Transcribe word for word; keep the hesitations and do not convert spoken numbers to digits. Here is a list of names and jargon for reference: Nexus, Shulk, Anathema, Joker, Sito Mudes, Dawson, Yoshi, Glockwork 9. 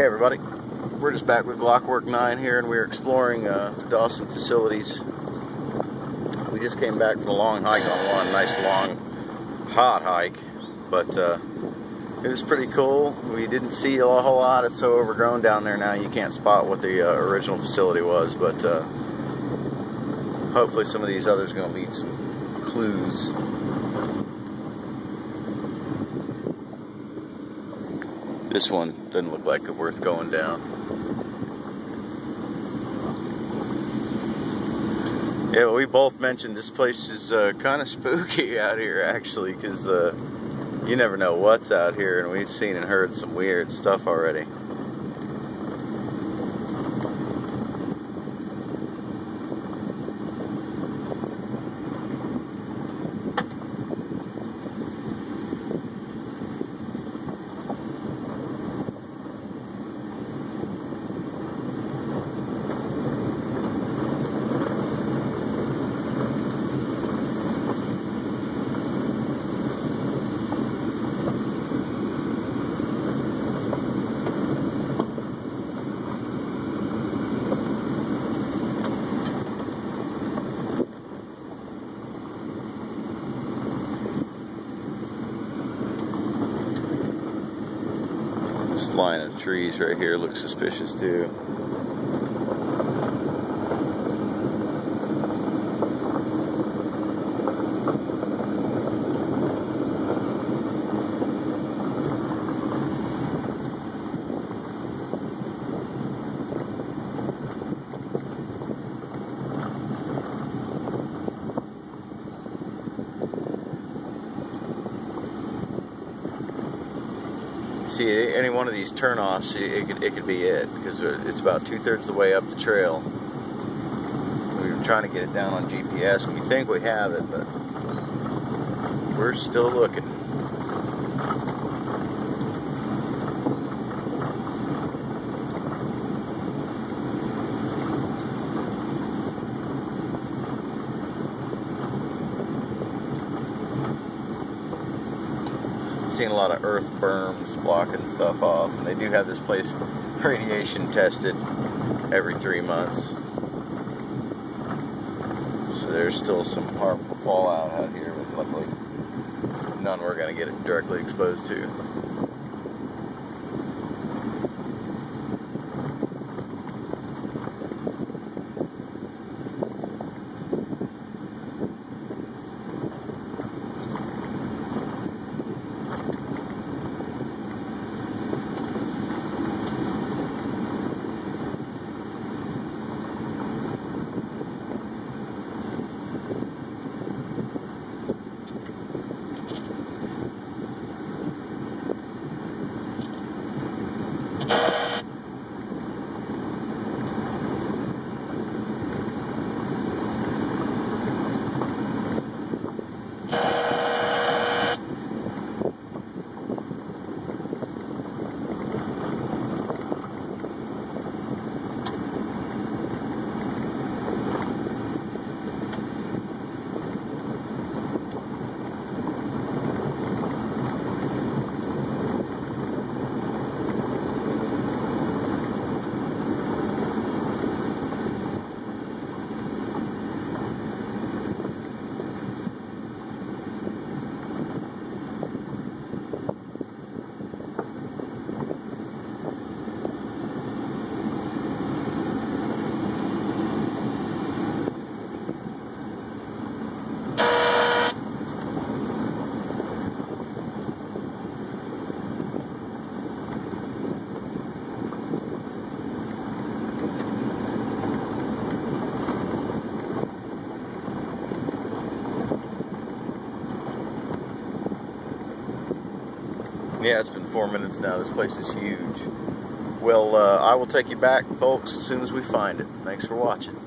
Hey everybody, we're just back with Glockwork nine here, and we're exploring uh, Dawson facilities. We just came back from a long hike on one, nice long, hot hike, but uh, it was pretty cool. We didn't see a whole lot. It's so overgrown down there now you can't spot what the uh, original facility was, but uh, hopefully some of these others are going to lead some clues. This one doesn't look like it's worth going down. Yeah, well, we both mentioned this place is uh, kind of spooky out here, actually, because uh, you never know what's out here, and we've seen and heard some weird stuff already. Line of trees right here looks suspicious too. See, any one of these turnoffs, it could, it could be it, because it's about two-thirds of the way up the trail. We were trying to get it down on G P S, and we think we have it, but we're still looking. Seen a lot of earth berms blocking stuff off, and they do have this place radiation tested every three months. So there's still some harmful fallout out here, but luckily none we're going to get directly exposed to. Yeah, it's been four minutes now. This place is huge. Well, uh, I will take you back, folks, as soon as we find it. Thanks for watching.